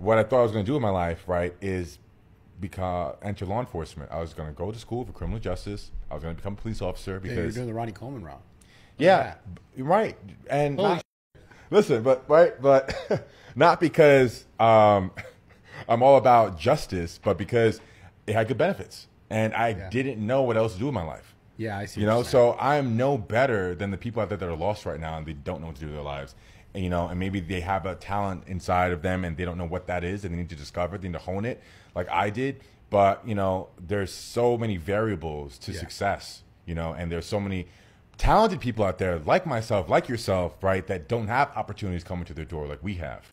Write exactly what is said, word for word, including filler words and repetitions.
what I thought I was going to do in my life, right, is become, enter law enforcement. I was going to go to school for criminal justice. I was going to become a police officer because yeah, you were doing the Ronnie Coleman route. Yeah, yeah, right. And not, listen, but right, but not because um, I'm all about justice, but because it had good benefits, and I yeah. didn't know what else to do in my life. Yeah, I see. You know, so I'm no better than the people out there that are lost right now and they don't know what to do with their lives. And, you know, and maybe they have a talent inside of them and they don't know what that is and they need to discover it, they need to hone it like I did. But, you know, there's so many variables to yeah. success, you know, and there's so many talented people out there like myself, like yourself, right, that don't have opportunities coming to their door like we have.